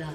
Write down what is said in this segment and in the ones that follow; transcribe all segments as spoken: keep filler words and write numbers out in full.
blood.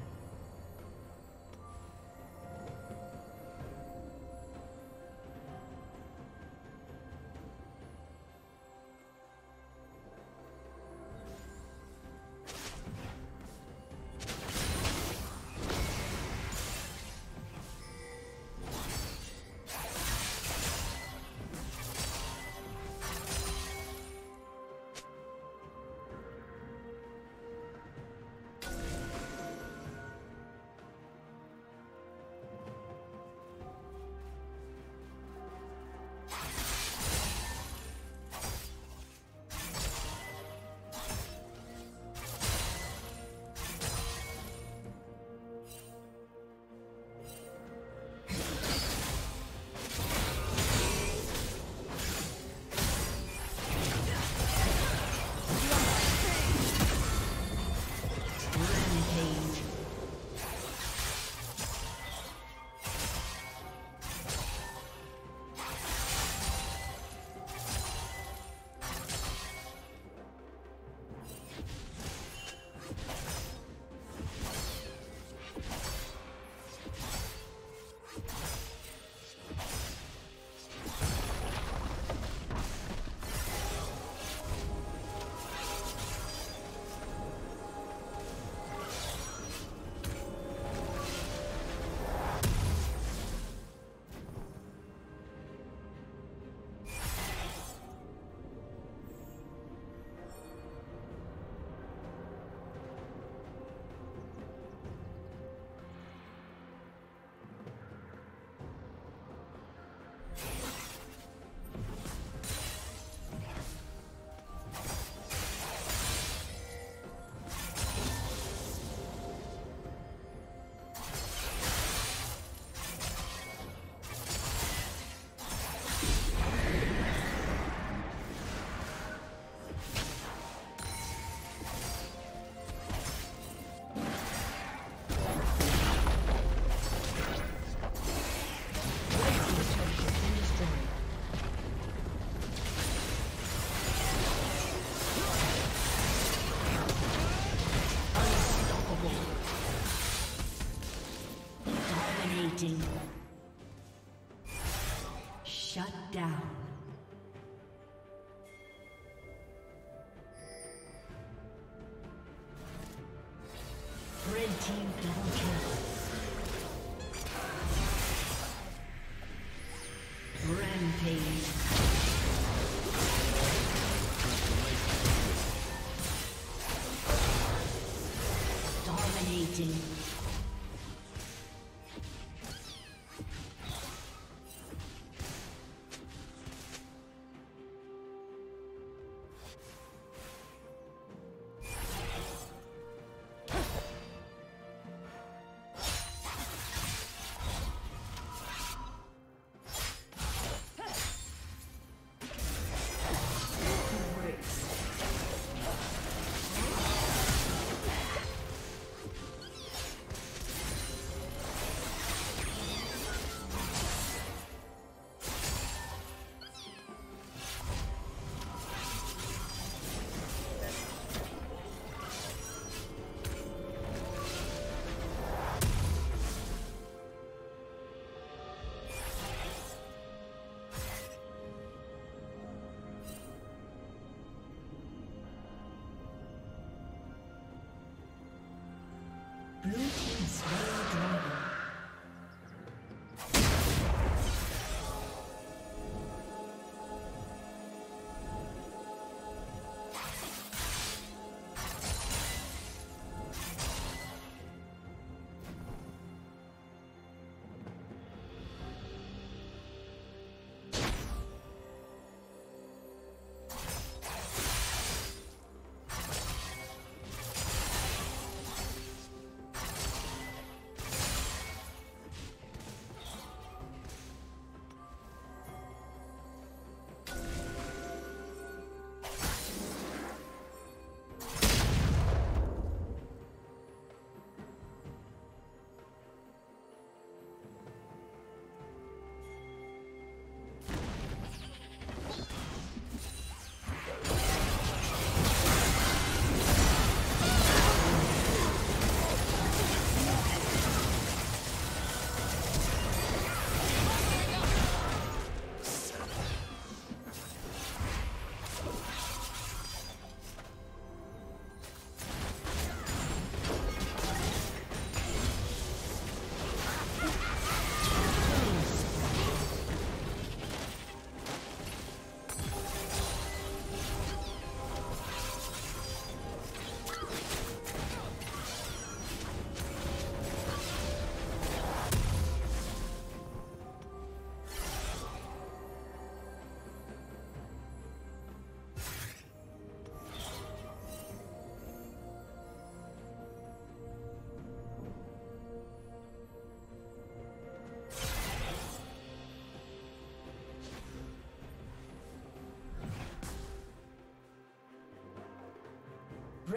Shut down. Red team double kill. Rampage. Dominating.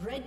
Red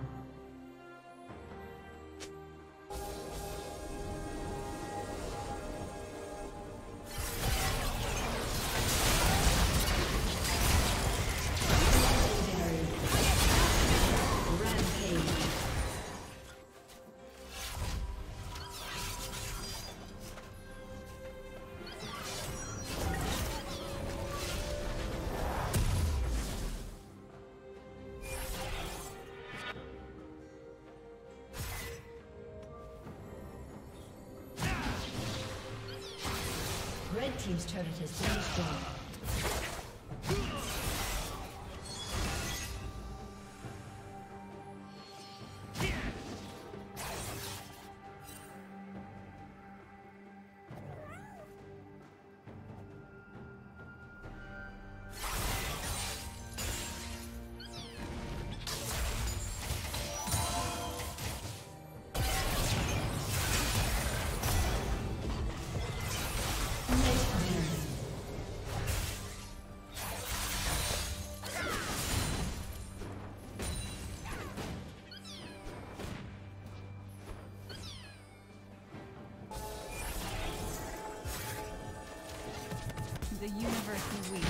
Team's turret has been destroyed. The universe is weak.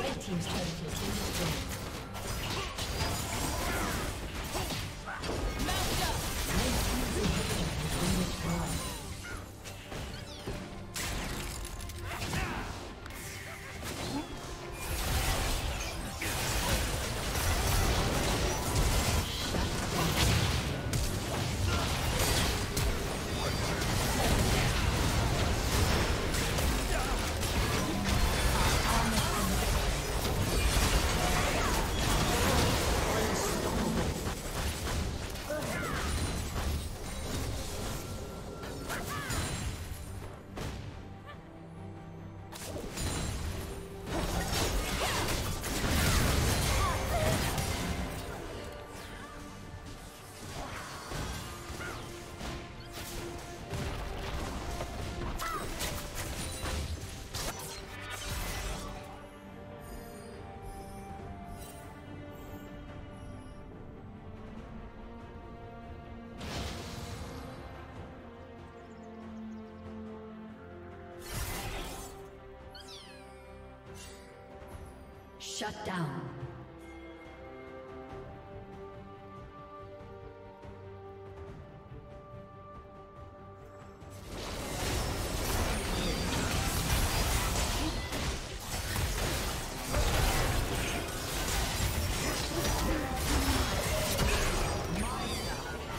Red Team's turret has been destroyed. The way you die. Shut down.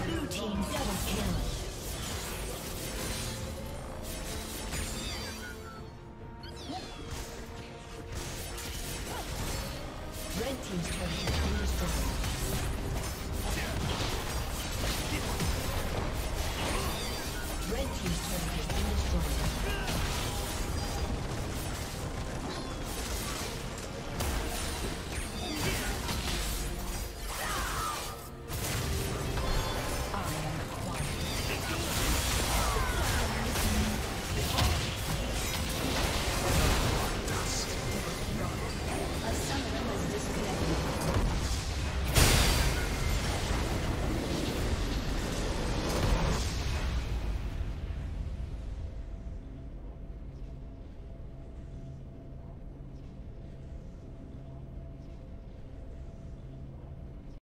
Blue team double kill.